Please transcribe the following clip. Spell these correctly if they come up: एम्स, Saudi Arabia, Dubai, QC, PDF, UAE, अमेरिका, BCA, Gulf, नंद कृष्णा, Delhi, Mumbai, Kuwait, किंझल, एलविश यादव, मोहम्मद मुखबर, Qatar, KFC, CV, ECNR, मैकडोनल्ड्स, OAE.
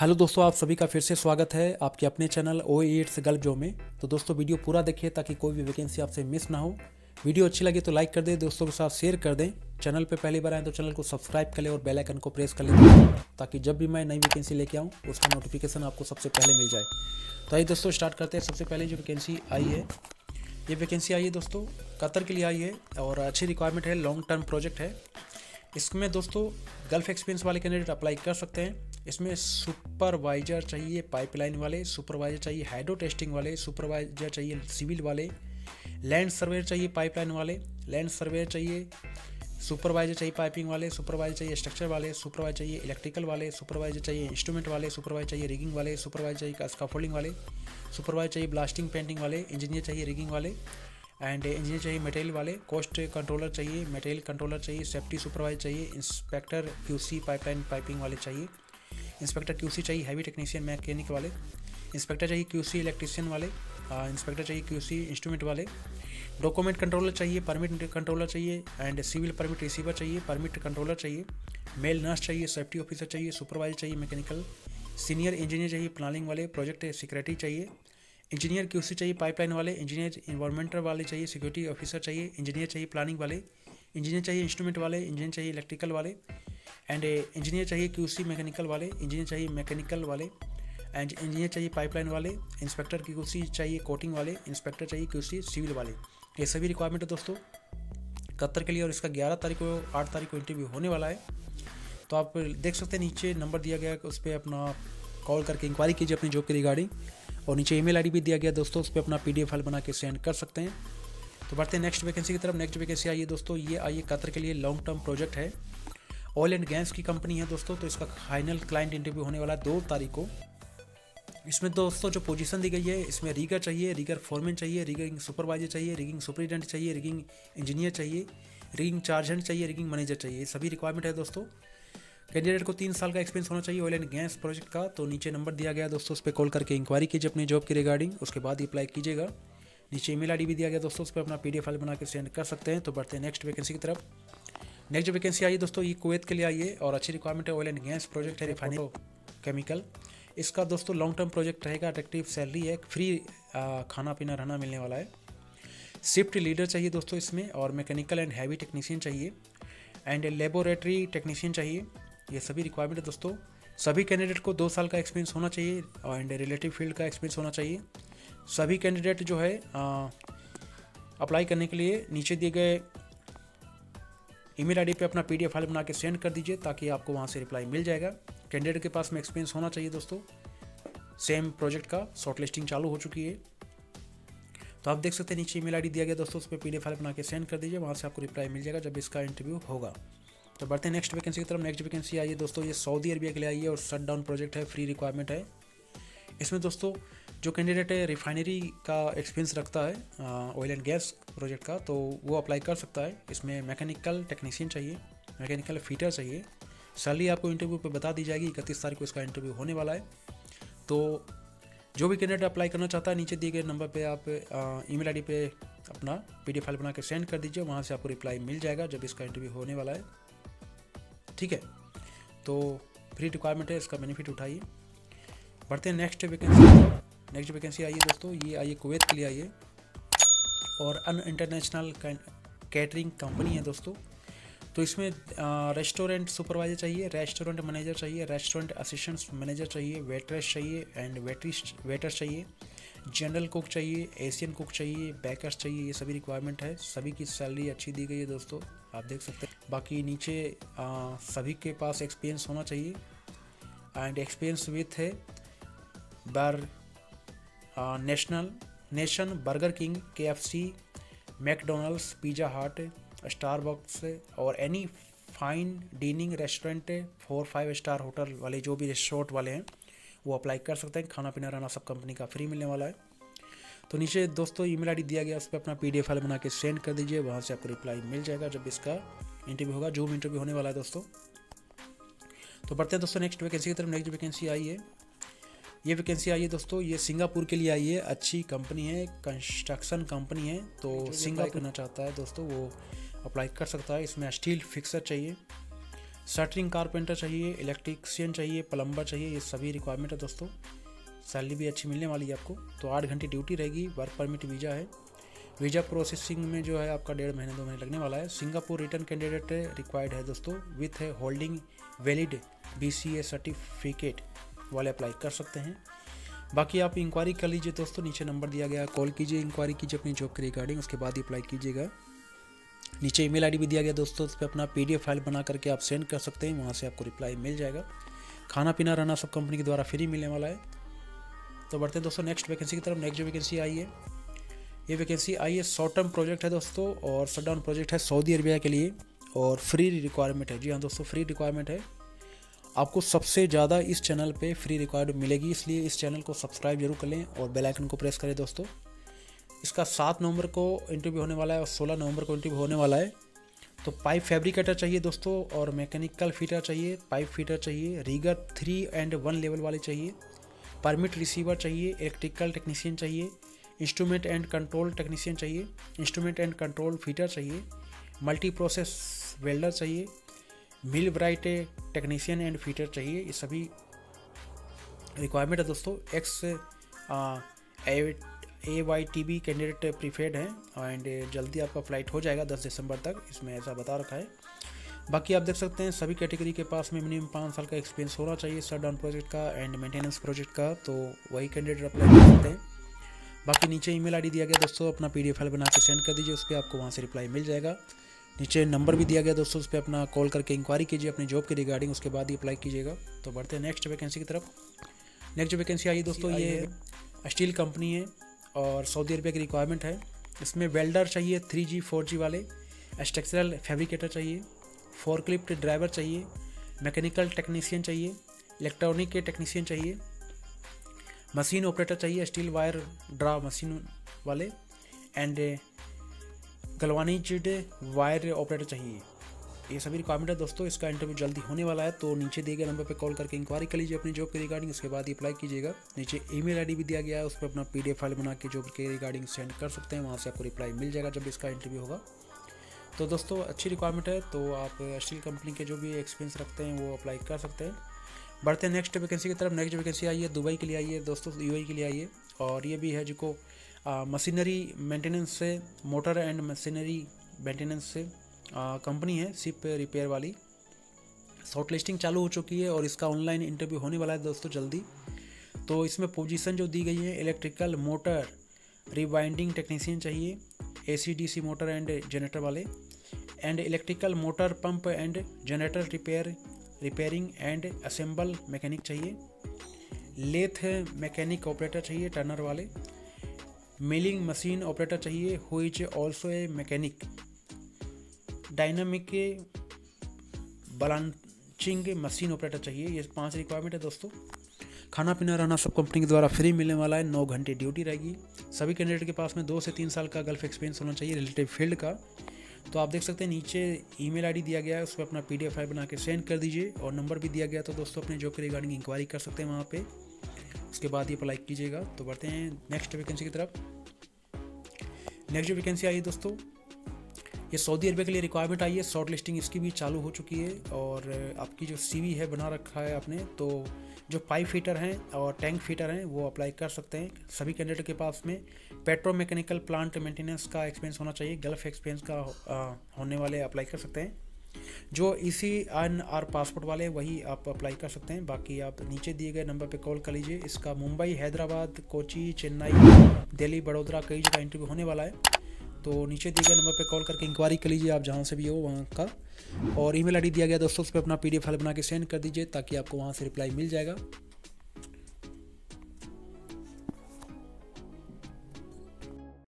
Hello दोस्तों, आप सभी का फिर से स्वागत है आपके अपने चैनल OAE से गल्फ जो में। तो दोस्तों वीडियो पूरा देखिए ताकि कोई भी वैकेंसी आपसे मिस ना हो। वीडियो अच्छी लगे तो लाइक कर दें, दोस्तों के साथ शेयर कर दें। चैनल पे पहली बार आए तो चैनल को सब्सक्राइब कर लें और बेल आइकन को प्रेस कर लें ताकि जब भी मैं नई वैकेंसी लेके आऊँ उसका नोटिफिकेशन आपको सबसे पहले मिल जाए। तो आइए दोस्तों स्टार्ट करते हैं। सबसे पहले जो वैकेंसी आई है, ये वैकेंसी आई है दोस्तों कतर के लिए आई है और अच्छी रिक्वायरमेंट है, लॉन्ग टर्म प्रोजेक्ट है। इसमें दोस्तों गल्फ एक्सपीरियंस वाले कैंडिडेट अप्लाई कर सकते हैं। इसमें सुपरवाइज़र चाहिए, पाइपलाइन वाले सुपरवाइज़र चाहिए, हाइड्रो टेस्टिंग वाले सुपरवाइज़र चाहिए, सिविल वाले, लैंड सर्वेयर चाहिए, पाइपलाइन वाले लैंड सर्वेयर चाहिए, सुपरवाइज़र चाहिए पाइपिंग वाले, सुपरवाइज़र चाहिए स्ट्रक्चर वाले, सुपरवाइज़र चाहिए इलेक्ट्रिकल वाले, सुपरवाइज़र चाहिए इंस्ट्रूमेंट वाले, सुपरवाइज़र चाहिए रिगिंग वाले, सुपरवाइज़र चाहिए स्काफोल्डिंग वाले, सुपरवाइज़र चाहिए ब्लास्टिंग पेंटिंग वाले, इंजीनियर चाहिए रिगिंग वाले एंड इंजीनियर चाहिए मटेरियल वाले, कॉस्ट कंट्रोलर चाहिए, मटेरियल कंट्रोलर चाहिए, सेफ्टी सुपरवाइज़र चाहिए, इंस्पेक्टर QC पाइपलाइन पाइपिंग वाले चाहिए, इंस्पेक्टर QC चाहिए, हैवी टेक्नीशियन मैकेनिक वाले, इंस्पेक्टर चाहिए QC इलेक्ट्रीशियन वाले, इंस्पेक्टर चाहिए QC इंस्ट्रूमेंट वाले, डॉक्यूमेंट कंट्रोलर चाहिए, परमिट कंट्रोलर चाहिए एंड सिविल परमिट रिसीवर चाहिए, परमिट कंट्रोलर चाहिए, मेल नर्स चाहिए, सेफ्टी ऑफिसर चाहिए, सुपरवाइजर चाहिए मैकेनिकल, सीनियर इंजीनियर चाहिए प्लानिंग वाले, प्रोजेक्ट सिक्योरिटी चाहिए, इंजीनियर QC चाहिए पाइपलाइन वाले, इंजीनियर इन्वायरमेंटल वाले चाहिए, सिक्योरिटी ऑफिसर चाहिए, इंजीनियर चाहिए प्लानिंग वाले, इंजीनियर चाहिए इंस्ट्रूमेंट वाले, इंजीनियर चाहिए इलेक्ट्रिकल वाले एंड इंजीनियर चाहिए QC मैकेनिकल वाले, इंजीनियर चाहिए मैकेनिकल वाले एंड इंजीनियर चाहिए पाइपलाइन वाले, इंस्पेक्टर QC चाहिए कोटिंग वाले, इंस्पेक्टर चाहिए QC सिविल वाले। ये सभी रिक्वायरमेंट है दोस्तों कतर के लिए और इसका 11 तारीख को 8 तारीख को इंटरव्यू होने वाला है। तो आप देख सकते हैं नीचे नंबर दिया गया है, उस पर अपना कॉल करके इंक्वायरी कीजिए अपनी जॉब के रिगार्डिंग और नीचे email ID भी दिया गया दोस्तों, उस पर अपना PDF फाइल बना के सेंड कर सकते हैं। तो बढ़ते हैं नेक्स्ट वैकेंसी की तरफ। नेक्स्ट वैकेंसी आई है दोस्तों, ये आई है कतर के लिए, लॉन्ग टर्म प्रोजेक्ट है, ऑयल एंड गैस की कंपनी है दोस्तों। तो इसका फाइनल क्लाइंट इंटरव्यू होने वाला है 2 तारीख को। इसमें दोस्तों जो पोजीशन दी गई है, इसमें रीगर चाहिए, रीगर फोरमैन चाहिए, रिगिंग सुपरवाइजर चाहिए, रिगिंग सुपरिटेंडेंट चाहिए, रिगिंग इंजीनियर चाहिए, रिगिंग चार्ज हैंड चाहिए, रिगिंग मैनेजर चाहिए, सभी रिक्वायरमेंट है दोस्तों। कैंडिडेट को 3 साल का एक्सपीरियंस होना चाहिए ऑयल एंड गैस प्रोजेक्ट का। तो नीचे नंबर दिया गया दोस्तों, उस पर कॉल करके इंक्वायरी कीजिए अपनी जॉब के रिगार्डिंग, उसके बाद ही अप्लाई कीजिएगा। नीचे email ID भी दिया गया दोस्तों, उस पर अपना PDF फाइल बना के सेंड कर सकते हैं। तो बढ़ते हैं नेक्स्ट वैकेंसी की तरफ। नेक्स्ट जो वैकेंसी आई है दोस्तों, ये कुवैत के लिए आई है और अच्छी रिक्वायरमेंट है, ऑयल एंड गैस प्रोजेक्ट है, रिफाइनरी केमिकल। इसका दोस्तों लॉन्ग टर्म प्रोजेक्ट रहेगा, अट्रैक्टिव सैलरी है, फ्री खाना पीना रहना मिलने वाला है, शिफ्ट लीडर चाहिए दोस्तों इसमें और मैकेनिकल एंड हैवी टेक्नीशियन चाहिए एंड लेबोरेटरी टेक्नीशियन चाहिए। ये सभी रिक्वायरमेंट है दोस्तों। सभी कैंडिडेट को 2 साल का एक्सपीरियंस होना चाहिए एंड रिलेटिव फील्ड का एक्सपीरियंस होना चाहिए। सभी कैंडिडेट जो है अप्लाई करने के लिए नीचे दिए गए email ID पे अपना PDF फाइल बना के सेंड कर दीजिए ताकि आपको वहाँ से रिप्लाई मिल जाएगा। कैंडिडेट के पास में एक्सपीरियंस होना चाहिए दोस्तों, सेम प्रोजेक्ट का शॉर्टलिस्टिंग चालू हो चुकी है। तो आप देख सकते हैं नीचे email ID दिया गया दोस्तों, उस पर PDF फाइल बना के सेंड कर दीजिए, वहाँ से आपको रिप्लाई मिल जाएगा जब इसका इंटरव्यू होगा। तो बढ़ते हैं नेक्स्ट वैकेंसी की तरफ। नेक्स्ट वैकेंसी आई है दोस्तों, ये सऊदी अरबिया के लिए आई है और शट डाउन प्रोजेक्ट है, फ्री रिक्वायरमेंट है। इसमें दोस्तों जो कैंडिडेट है रिफाइनरी का एक्सपीरियंस रखता है ऑयल एंड गैस प्रोजेक्ट का, तो वो अप्लाई कर सकता है। इसमें मैकेनिकल टेक्नीशियन चाहिए, मैकेनिकल फिटर चाहिए। सैलरी आपको इंटरव्यू पे बता दी जाएगी, 31 तारीख को इसका इंटरव्यू होने वाला है। तो जो भी कैंडिडेट अप्लाई करना चाहता है नीचे दिए गए नंबर पे आप email ID पे अपना PDF फाइल बना के सेंड कर दीजिए, वहाँ से आपको रिप्लाई मिल जाएगा जब इसका इंटरव्यू होने वाला है। ठीक है, तो फ्री रिक्वायरमेंट है, इसका बेनिफिट उठाइए। बढ़ते हैं नेक्स्ट वैकेंसी। नेक्स्ट वैकेंसी आई है दोस्तों, ये आई है कुवैत के लिए आई है और अन इंटरनेशनल कैटरिंग कंपनी है दोस्तों। तो इसमें रेस्टोरेंट सुपरवाइजर चाहिए, रेस्टोरेंट मैनेजर चाहिए, रेस्टोरेंट असिस्टेंट मैनेजर चाहिए, वेटरेस चाहिए एंड वेटर्स चाहिए, जनरल कुक चाहिए, एशियन कुक चाहिए, बेकर्स चाहिए, ये सभी रिक्वायरमेंट है। सभी की सैलरी अच्छी दी गई है दोस्तों, आप देख सकते हैं। बाकी नीचे सभी के पास एक्सपीरियंस होना चाहिए एंड एक्सपीरियंस विथ है bar nation Burger King, KFC, मैकडोनल्ड्स, Pizza Hut, Starbucks और any fine dining restaurant, 4-5 star hotel वाले जो भी रिसोर्ट वाले हैं वो अप्लाई कर सकते हैं। खाना पीना रहना सब कंपनी का फ्री मिलने वाला है। तो नीचे दोस्तों email ID दिया गया, उस पर अपना PDF फाइल बना के सेंड कर दीजिए, वहाँ से आपको रिप्लाई मिल जाएगा जब इसका इंटरव्यू होगा। जूम इंटरव्यू होने वाला है दोस्तों। तो बढ़ते हैं दोस्तों नेक्स्ट वैकेंसी की तरफ। नेक्स्ट वैकेंसी आई है, ये वैकेंसी आई है दोस्तों, ये सिंगापुर के लिए आई है, अच्छी कंपनी है, कंस्ट्रक्शन कंपनी है। तो सिंगापुर करना चाहता है दोस्तों वो अप्लाई कर सकता है। इसमें स्टील फिक्सर चाहिए, शटरिंग कारपेंटर चाहिए, इलेक्ट्रीशियन चाहिए, प्लम्बर चाहिए, ये सभी रिक्वायरमेंट है दोस्तों। सैलरी भी अच्छी मिलने वाली है आपको। तो 8 घंटे ड्यूटी रहेगी, वर्क परमिट वीज़ा है। वीज़ा प्रोसेसिंग में जो है आपका 1.5 महीने 2 महीने लगने वाला है। सिंगापुर रिटर्न कैंडिडेट रिक्वायर्ड है दोस्तों, विथ है होल्डिंग वैलिड BCA सर्टिफिकेट वाले अप्लाई कर सकते हैं। बाकी आप इंक्वायरी कर लीजिए दोस्तों, नीचे नंबर दिया गया है, कॉल कीजिए, इंक्वायरी कीजिए अपनी जॉब के रिगार्डिंग, उसके बाद ही अप्लाई कीजिएगा। नीचे ईमेल आईडी भी दिया गया दोस्तों, उस पर अपना PDF फाइल बना करके आप सेंड कर सकते हैं, वहाँ से आपको रिप्लाई मिल जाएगा। खाना पीना रहना सब कंपनी के द्वारा फ्री मिलने वाला है। तो बढ़ते हैं दोस्तों नेक्स्ट वैकेंसी की तरफ। नेक्स्ट जो वैकेंसी आई है, ये वैकेंसी आई है शॉर्ट टर्म प्रोजेक्ट है दोस्तों, और शटडाउन प्रोजेक्ट है सऊदी अरबिया के लिए, और फ्री रिक्वायरमेंट है। जी हाँ दोस्तों, फ्री रिक्वायरमेंट है। आपको सबसे ज़्यादा इस चैनल पे फ्री रिक्वायरमेंट मिलेगी, इसलिए इस चैनल को सब्सक्राइब जरूर कर लें और बेल आइकन को प्रेस करें दोस्तों। इसका 7 नवंबर को इंटरव्यू होने वाला है और 16 नवंबर को इंटरव्यू होने वाला है। तो पाइप फैब्रिकेटर चाहिए दोस्तों, और मैकेनिकल फिटर चाहिए, पाइप फिटर चाहिए, रीगर 3 और 1 लेवल वाले चाहिए, परमिट रिसीवर चाहिए, इलेक्ट्रिकल टेक्नीशियन चाहिए, इंस्ट्रूमेंट एंड कंट्रोल टेक्नीशियन चाहिए, इंस्ट्रूमेंट एंड कंट्रोल फिटर चाहिए, मल्टी प्रोसेस वेल्डर चाहिए, millwright technician and fitter चाहिए। ये सभी रिक्वायरमेंट है दोस्तों। XAYTB कैंडिडेट प्रीफेड हैं, एंड जल्दी आपका फ्लाइट हो जाएगा 10 दिसंबर तक, इसमें ऐसा बता रखा है। बाकी आप देख सकते हैं सभी कैटेगरी के पास में मिनिमम 5 साल का एक्सपीरियंस होना चाहिए शटडाउन प्रोजेक्ट का एंड मेंटेनेंस प्रोजेक्ट का, तो वही कैंडिडेट अप्लाई कर सकते हैं। बाकी नीचे ईमेल आईडी दिया गया दोस्तों, अपना PDF फाइल बना के सेंड कर दीजिए, उस पर आपको वहाँ से रिप्लाई मिल जाएगा। नीचे नंबर भी दिया गया दोस्तों, उस पर अपना कॉल करके इंक्वायरी कीजिए अपनी जॉब के रिगार्डिंग, उसके बाद ही अप्लाई कीजिएगा। तो बढ़ते हैं नेक्स्ट वैकेंसी की तरफ। नेक्स्ट जो वैकेंसी आई है दोस्तों, ये स्टील कंपनी है और सऊदी अरबिया की रिक्वायरमेंट है। इसमें वेल्डर चाहिए 3G 4G वाले, स्ट्रक्चरल फैब्रिकेटर चाहिए, फोर्कलिफ्ट ड्राइवर चाहिए, मैकेनिकल टेक्नीशियन चाहिए, इलेक्ट्रॉनिक के टेक्नीशियन चाहिए, मशीन ऑपरेटर चाहिए, स्टील वायर ड्रा मशीन वाले, एंड गलवानीज्ड वायर ऑपरेटर चाहिए। ये सभी रिक्वायरमेंट है दोस्तों। इसका इंटरव्यू जल्दी होने वाला है, तो नीचे दिए गए नंबर पर कॉल करके इंक्वायरी कर लीजिए अपनी जॉब के रिगार्डिंग, उसके बाद ही अप्लाई कीजिएगा। नीचे ईमेल आईडी भी दिया गया है, उस पर अपना PDF फाइल बना के जॉब के रिगार्डिंग सेंड कर सकते हैं, वहाँ से आपको रिप्लाई मिल जाएगा जब इसका इंटरव्यू होगा। तो दोस्तों अच्छी रिक्वायरमेंट है, तो आप स्टील कंपनी के जो भी एक्सपीरियंस रखते हैं वो अप्लाई कर सकते हैं। बढ़ते हैं नेक्स्ट वैकेंसी की तरफ। नेक्स्ट वैकेंसी आई है दुबई के लिए आई है दोस्तों, UAE के लिए आई है, और ये भी है जिसको मशीनरी मेंटेनेंस से, मोटर एंड मशीनरी मेंटेनेंस से कंपनी है, शिप रिपेयर वाली। शॉर्ट लिस्टिंग चालू हो चुकी है और इसका ऑनलाइन इंटरव्यू होने वाला है दोस्तों जल्दी। तो इसमें पोजीशन जो दी गई है, इलेक्ट्रिकल मोटर रिवाइंडिंग टेक्नीशियन चाहिए, AC DC motor and generator वाले, and electrical motor pump and generator repairing and assemble mechanic चाहिए, लेथ मैकेनिक ऑपरेटर चाहिए टर्नर वाले, मिलिंग मशीन ऑपरेटर चाहिए, who is also a mechanic, dynamic balancing machine operator चाहिए। ये 5 requirement है दोस्तों। खाना पीना रहना सब कंपनी के द्वारा फ्री मिलने वाला है, 9 घंटे ड्यूटी रहेगी। सभी कैंडिडेट के पास में 2 से 3 साल का गल्फ एक्सपीरियंस होना चाहिए रिलेटिव फील्ड का। तो आप देख सकते हैं नीचे ईमेल आईडी दिया गया है, उस पर अपना PDF फाइल बना के सेंड कर दीजिए, और नंबर भी दिया गया, तो दोस्तों अपने जॉब के रिगार्डिंग इंक्वायरी कर सकते हैं वहाँ पे, उसके बाद ये अप्लाई कीजिएगा। तो बढ़ते हैं नेक्स्ट वैकेंसी की तरफ। नेक्स्ट जो वैकेंसी आई है दोस्तों, ये सऊदी अरबिया के लिए रिक्वायरमेंट आई है, शॉर्ट लिस्टिंग इसकी भी चालू हो चुकी है, और आपकी जो CV है बना रखा है आपने, तो जो पाइप फिटर हैं और टैंक फिटर हैं वो अप्लाई कर सकते हैं। सभी कैंडिडेट के पास में पेट्रोमैकेनिकल प्लांट मेंटेनेंस का एक्सपीरियंस होना चाहिए, गल्फ एक्सपीरियंस का होने वाले अप्लाई कर सकते हैं। जो ECNR पासपोर्ट वाले वही आप अप्लाई कर सकते हैं। बाकी आप नीचे दिए गए नंबर पे कॉल कर लीजिए। इसका मुंबई, हैदराबाद, कोची, चेन्नई, दिल्ली, बड़ौदा कई जगह इंटरव्यू होने वाला है। तो नीचे दिए गए नंबर पे कॉल करके इंक्वायरी कर लीजिए आप जहाँ से भी हो वहाँ का, और ईमेल आईडी दिया गया दोस्तों, उस पर अपना PDF फाइल बना के सेंड कर दीजिए ताकि आपको वहाँ से रिप्लाई मिल जाएगा।